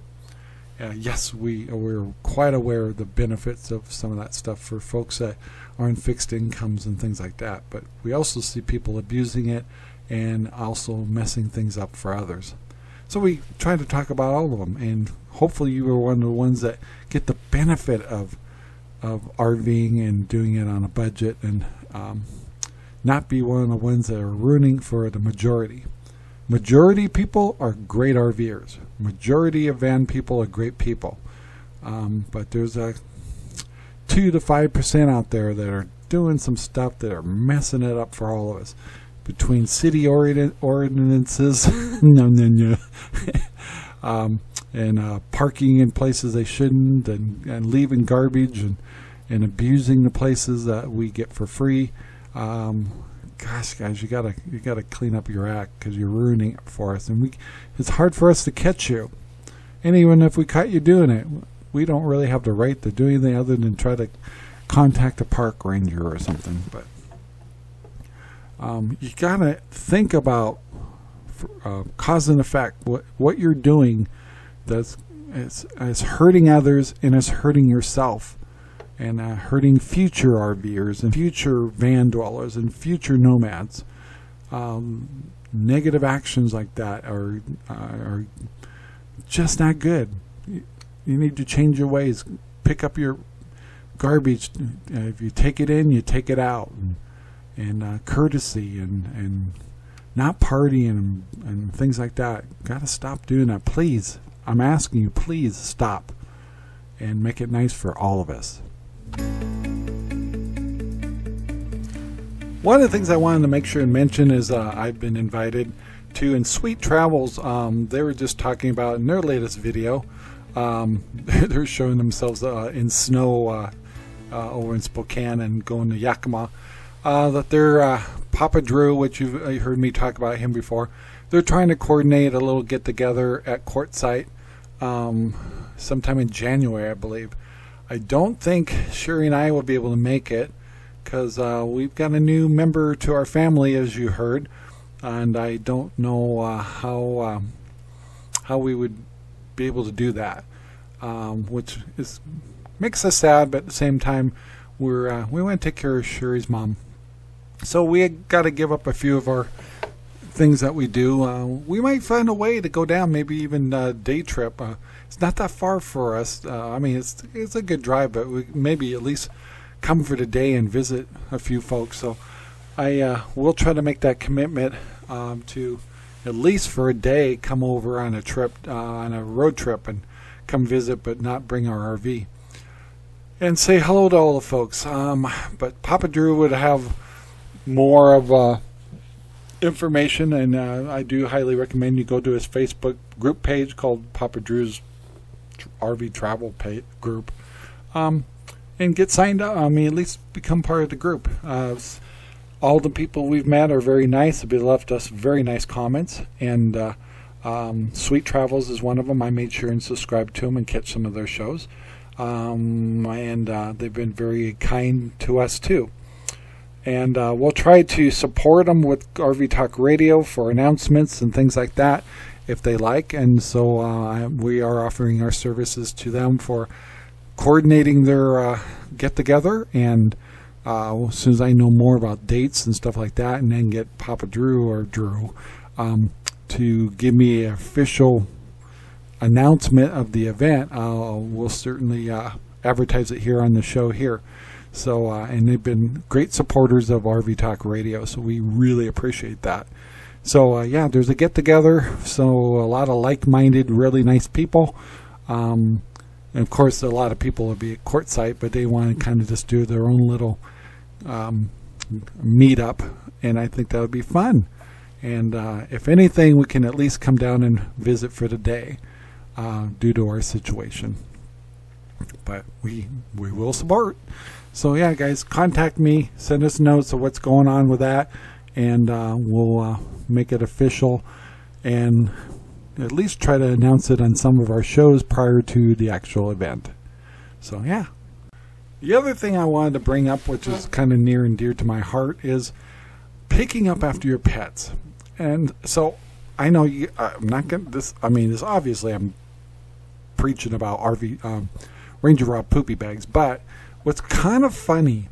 Uh, yes, we we're quite aware of the benefits of some of that stuff for folks that are in fixed incomes and things like that. But we also see people abusing it and also messing things up for others. So we try to talk about all of them, and hopefully you are one of the ones that get the benefit of of RVing and doing it on a budget, and um, not be one of the ones that are ruining for the majority. Majority people are great RVers. Majority of van people are great people. Um, but there's a two to five percent out there that are doing some stuff that are messing it up for all of us. Between city ordin- ordinances no, no, no. um, and uh, parking in places they shouldn't, and, and leaving garbage, and, and abusing the places that we get for free. Um, Gosh, guys, you gotta you gotta clean up your act, because you're ruining it for us, and we it's hard for us to catch you. And even if we caught you doing it, we don't really have the right to do anything other than try to contact a park ranger or something. But um, you gotta think about uh, cause and effect. What what you're doing that's is, is hurting others, and is hurting yourself. And uh, hurting future RVers and future van dwellers and future nomads. Um, negative actions like that are uh, are just not good. You, you need to change your ways. Pick up your garbage. Uh, if you take it in, you take it out. And, and uh, courtesy and, and not partying and, and things like that. Got to stop doing that. Please, I'm asking you, please stop and make it nice for all of us. One of the things I wanted to make sure and mention is uh, I've been invited to, in Sweet Travels, um, they were just talking about in their latest video, um, they're showing themselves uh, in snow uh, uh, over in Spokane and going to Yakima, uh, that their uh, Papa Drew, which you've uh, heard me talk about him before, they're trying to coordinate a little get-together at Quartzsite um, sometime in January, I believe. I don't think Sherry and I will be able to make it, because uh, we've got a new member to our family, as you heard, and I don't know uh, how um, how we would be able to do that, um, which is makes us sad, but at the same time, we're uh, we want to take care of Sherry's mom, so we got to give up a few of our things that we do. Uh, we might find a way to go down, maybe even a day trip. Uh, it's not that far for us. Uh, I mean, it's it's a good drive, but we maybe at least come for the day and visit a few folks. So I uh, will try to make that commitment um, to at least for a day come over on a trip, uh, on a road trip, and come visit, but not bring our R V. And say hello to all the folks. Um, but Papa Drew would have more of a information, and uh, I do highly recommend you go to his Facebook group page called Papa Drew's R V travel pay- group um, and get signed up. I mean, at least become part of the group. Uh, all the people we've met are very nice. They left us very nice comments, and uh, um, Sweet Travels is one of them. I made sure and subscribed to them and catch some of their shows, um, and uh, they've been very kind to us too. And uh, we'll try to support them with R V Talk Radio for announcements and things like that if they like. And so uh, we are offering our services to them for coordinating their uh, get-together. And uh, as soon as I know more about dates and stuff like that, and then get Papa Drew or Drew um, to give me an official announcement of the event, uh, we'll certainly uh, advertise it here on the show here. So, uh, and they've been great supporters of R V Talk Radio, so we really appreciate that. So, uh, yeah, there's a get-together, so a lot of like-minded, really nice people. Um, and, of course, a lot of people will be at Quartzsite, but they want to kind of just do their own little um, meet-up, and I think that would be fun. And uh, if anything, we can at least come down and visit for the day uh, due to our situation. But we we will support. So, yeah, guys, contact me. Send us notes of what's going on with that. And uh, we'll uh, make it official and at least try to announce it on some of our shows prior to the actual event. So, yeah. The other thing I wanted to bring up, which is kind of near and dear to my heart, is picking up after your pets. And so I know you, I'm not going to this. I mean, this obviously I'm preaching about R V um, Ranger Rob Poopy Bags. But what's kind of funny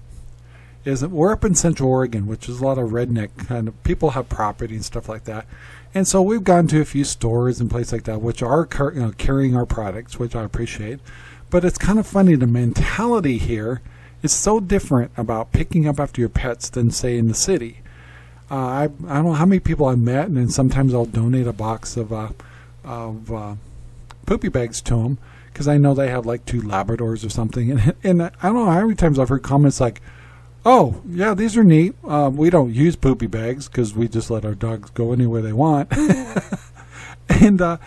is that we're up in Central Oregon, which is a lot of redneck kind of people have property and stuff like that. And so we've gone to a few stores and places like that, which are you know, carrying our products, which I appreciate. But it's kind of funny. The mentality here is so different about picking up after your pets than, say, in the city. Uh, I, I don't know how many people I met, and then sometimes I'll donate a box of uh, of uh, poopy bags to them because I know they have like two Labradors or something. And, and I don't know how many times I've heard comments like, oh, yeah, these are neat. Uh, we don't use poopy bags because we just let our dogs go anywhere they want. and uh,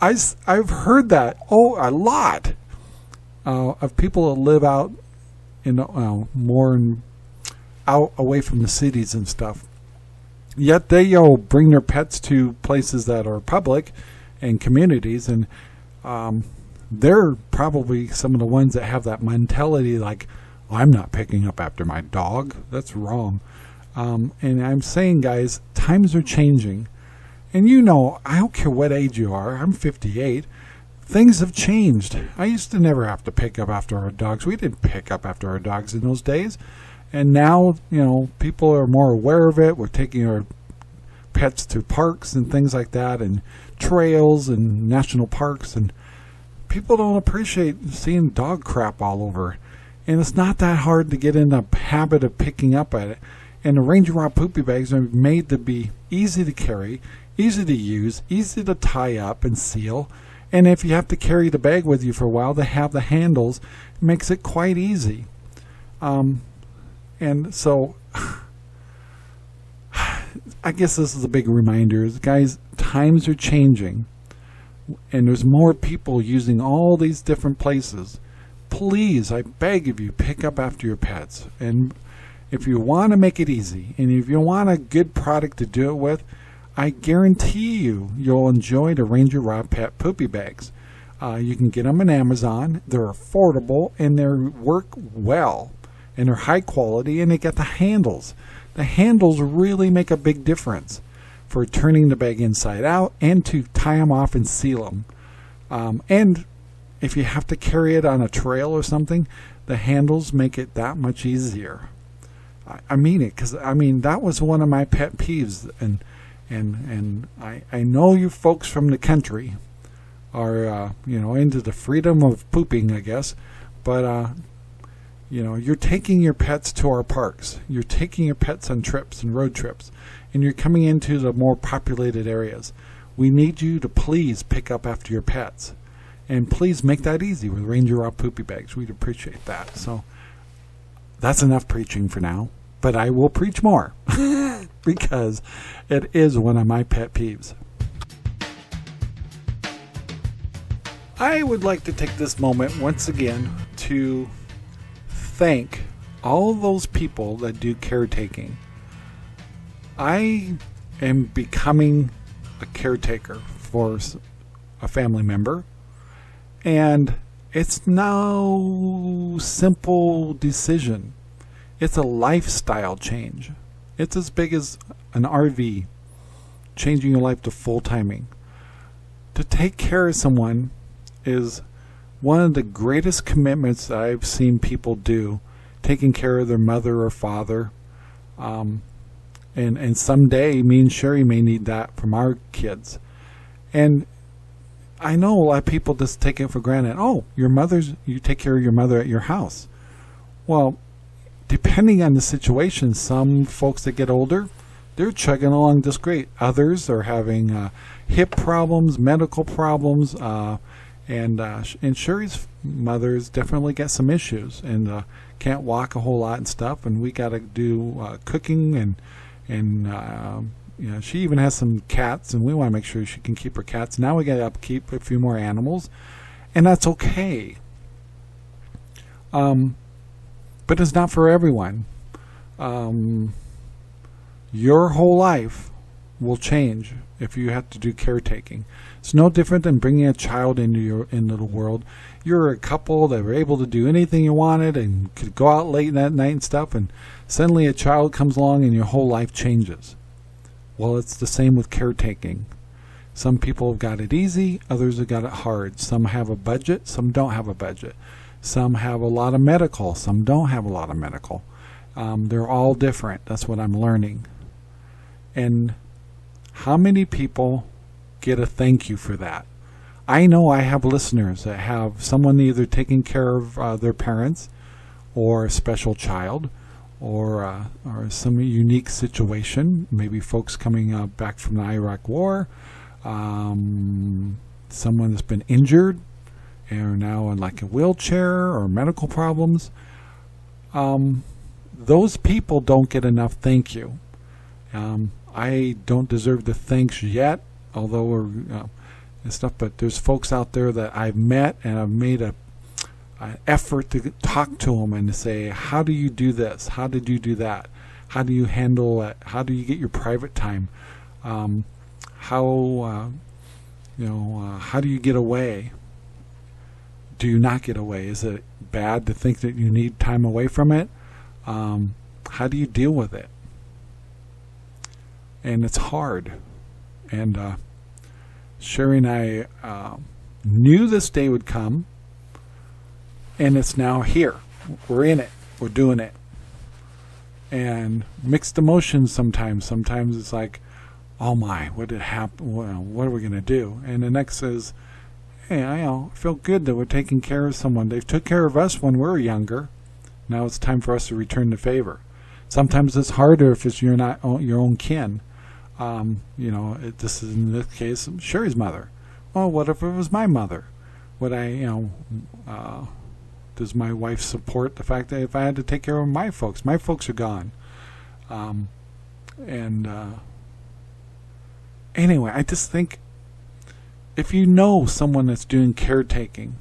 I, I've heard that oh, a lot uh, of people that live out in uh, more in, out away from the cities and stuff. Yet they you know, bring their pets to places that are public and communities, and um, they're probably some of the ones that have that mentality like, oh, I'm not picking up after my dog. That's wrong. Um, and I'm saying, guys, times are changing. And you know, I don't care what age you are. I'm fifty-eight. Things have changed. I used to never have to pick up after our dogs. We didn't pick up after our dogs in those days. And now, you know, people are more aware of it. We're taking our pets to parks and things like that, and trails and national parks. And people don't appreciate seeing dog crap all over. And it's not that hard to get in the habit of picking up at it. And the Ranger Rob Poopy Bags are made to be easy to carry, easy to use, easy to tie up and seal. And if you have to carry the bag with you for a while, they have the handles. It makes it quite easy. Um... And so, I guess this is a big reminder. Is guys, times are changing. And there's more people using all these different places. Please, I beg of you, pick up after your pets. And if you want to make it easy, and if you want a good product to do it with, I guarantee you, you'll enjoy the Ranger Rob Pet Poopy Bags. Uh, you can get them on Amazon. They're affordable, and they work well. And they're high quality, and they got the handles. The handles really make a big difference for turning the bag inside out and to tie them off and seal them. Um, and if you have to carry it on a trail or something, the handles make it that much easier. I, I mean it, because I mean that was one of my pet peeves, and and and I I know you folks from the country are uh, you know into the freedom of pooping, I guess, but. Uh, You know, you're taking your pets to our parks. You're taking your pets on trips and road trips. And you're coming into the more populated areas. We need you to please pick up after your pets. And please make that easy with Ranger Rob Poopy Bags. We'd appreciate that. So that's enough preaching for now. But I will preach more because it is one of my pet peeves. I would like to take this moment once again to thank all those people that do caretaking. I am becoming a caretaker for a family member, and it's no simple decision. It's a lifestyle change. It's as big as an R V, changing your life to full timing. To take care of someone is one of the greatest commitments that I've seen people do, taking care of their mother or father. Um, and, and someday me and Sherry may need that from our kids. And I know a lot of people just take it for granted. Oh, your mother's, you take care of your mother at your house. Well, depending on the situation, some folks that get older, they're chugging along just great. Others are having uh, hip problems, medical problems, uh, and uh, and Sherry's mother's definitely got some issues and uh, can't walk a whole lot and stuff. And we got to do uh, cooking and and uh, you know, she even has some cats, and we want to make sure she can keep her cats. Now we got to upkeep a few more animals, and that's okay. Um, but it's not for everyone. Um. Your whole life will change if you have to do caretaking. It's no different than bringing a child into your into the world. You're a couple that were able to do anything you wanted and could go out late that night and stuff, and suddenly a child comes along and your whole life changes. Well, it's the same with caretaking. Some people have got it easy, others have got it hard. Some have a budget, some don't have a budget. Some have a lot of medical, some don't have a lot of medical. Um, they're all different. That's what I'm learning. And how many people get a thank you for that? I know I have listeners that have someone either taking care of uh, their parents or a special child or, uh, or some unique situation. Maybe folks coming uh, back from the Iraq War, um, someone that's been injured and are now in like a wheelchair or medical problems. Um, those people don't get enough thank you. Um, I don't deserve the thanks yet, although we're, uh, and stuff. But there's folks out there that I've met, and I've made a an effort to talk to them and to say, how do you do this? How did you do that? How do you handle it? How do you get your private time? Um, how uh, you know? Uh, how do you get away? Do you not get away? Is it bad to think that you need time away from it? Um, how do you deal with it? And it's hard. And uh, Sherry and I uh, knew this day would come, and it's now here. We're in it. We're doing it. And mixed emotions sometimes. Sometimes it's like, oh my, what did happen? What are we going to do? And the next is, hey, I know, I feel good that we're taking care of someone. They took care of us when we were younger. Now it's time for us to return the favor. Sometimes it's harder if it's you're not your own kin. Um, you know, it, this is in this case Sherry's mother. Well, what if it was my mother? Would I, you know, uh, does my wife support the fact that if I had to take care of my folks, my folks are gone. Um, and uh, anyway, I just think if you know someone that's doing caretaking,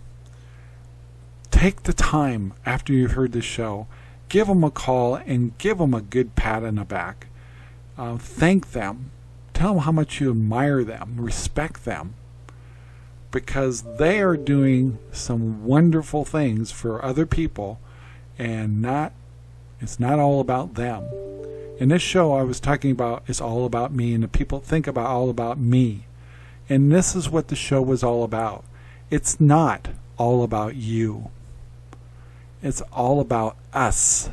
take the time after you've heard this show, give them a call and give them a good pat on the back. Uh, thank them. Tell them how much you admire them, respect them, because they are doing some wonderful things for other people, and not it's not all about them. In this show I was talking about it's all about me, and the people think about all about me. And this is what the show was all about. It's not all about you. It's all about us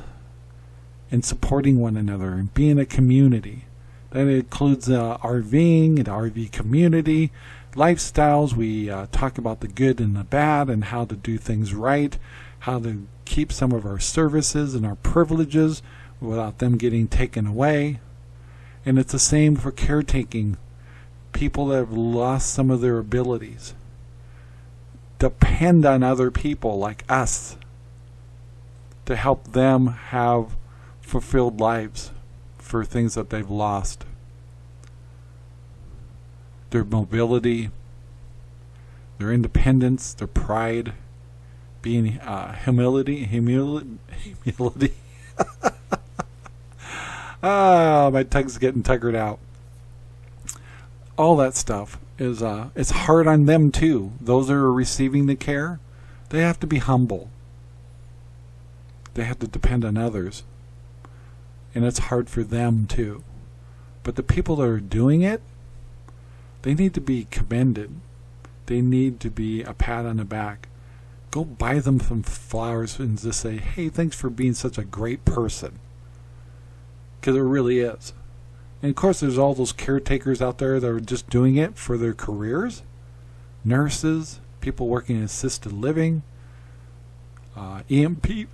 and supporting one another and being a community. That includes uh, RVing and R V community, lifestyles. We uh, talk about the good and the bad and how to do things right, how to keep some of our services and our privileges without them getting taken away. And it's the same for caretaking. People that have lost some of their abilities depend on other people like us to help them have fulfilled lives for things that they've lost. Their mobility, their independence, their pride, being uh, humility, humility, humility. Ah, my tongue's getting tuckered out. All that stuff is, uh, it's hard on them too. Those that are receiving the care, they have to be humble. They have to depend on others, and it's hard for them too. But the people that are doing it, they need to be commended. They need to be a pat on the back. Go buy them some flowers and just say, hey, thanks for being such a great person, because it really is. And of course there's all those caretakers out there that are just doing it for their careers. nurses, people working in assisted living, uh, E M P,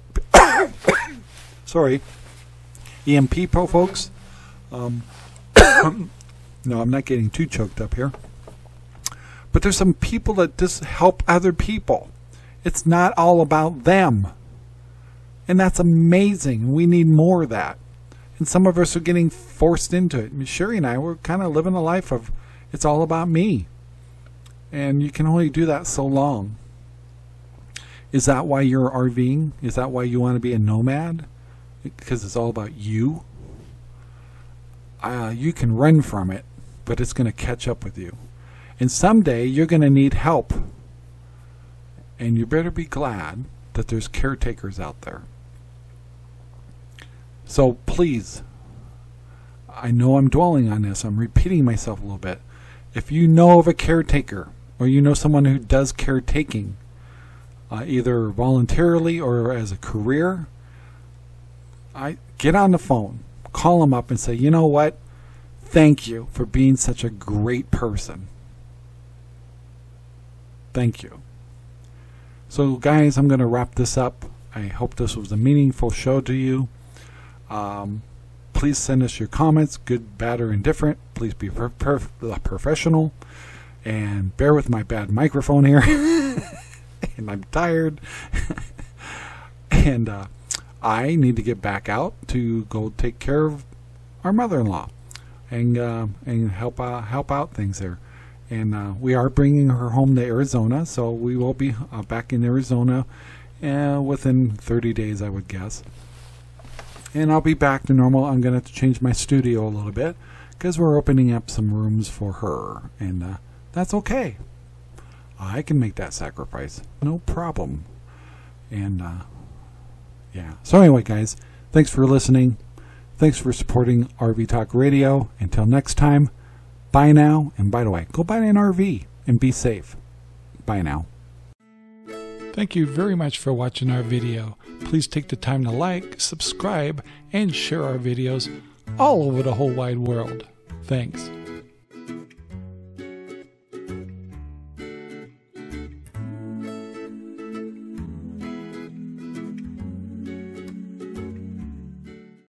sorry, E M P pro folks. Um, no, I'm not getting too choked up here. But there's some people that just help other people. It's not all about them. And that's amazing. We need more of that. And some of us are getting forced into it. I mean, Sherry and I, we're kind of living a life of, it's all about me. And you can only do that so long. Is that why you're RVing? Is that why you want to be a nomad? Because it's all about you? Uh, you can run from it, but it's going to catch up with you. And someday you're going to need help. And you better be glad that there's caretakers out there. So please, I know I'm dwelling on this, I'm repeating myself a little bit. If you know of a caretaker, or you know someone who does caretaking, uh, either voluntarily or as a career, I get on the phone, call them up and say, you know what, thank you for being such a great person. Thank you. So guys, I'm going to wrap this up. I hope this was a meaningful show to you. Um, please send us your comments, good, bad, or indifferent. Please be per per professional. And bear with my bad microphone here. And I'm tired. And uh, I need to get back out to go take care of our mother-in-law and uh, and help uh, help out things there. And uh, we are bringing her home to Arizona, so we will be uh, back in Arizona uh, within thirty days, I would guess. And I'll be back to normal. I'm going to have to change my studio a little bit because we're opening up some rooms for her. And uh, that's okay. I can make that sacrifice. No problem. And, uh, yeah. So anyway, guys, thanks for listening. Thanks for supporting R V Talk Radio. Until next time. Bye now, and by the way, go buy an R V and be safe. Bye now. Thank you very much for watching our video. Please take the time to like, subscribe, and share our videos all over the whole wide world. Thanks.